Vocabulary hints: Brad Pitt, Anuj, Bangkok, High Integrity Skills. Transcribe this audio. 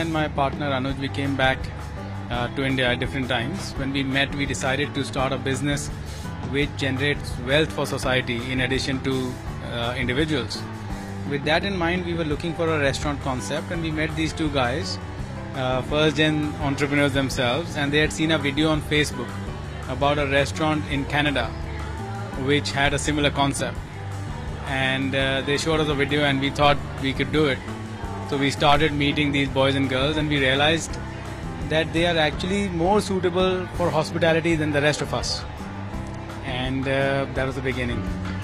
and my partner Anuj, we came back to India at different times. When we met, we decided to start a business which generates wealth for society in addition to individuals. With that in mind, we were looking for a restaurant concept, and we met these two guys, first-gen entrepreneurs themselves, and they had seen a video on Facebook about a restaurant in Canada which had a similar concept. And they showed us a video and we thought we could do it. So we started meeting these boys and girls, and we realized that they are actually more suitable for hospitality than the rest of us. And that was the beginning.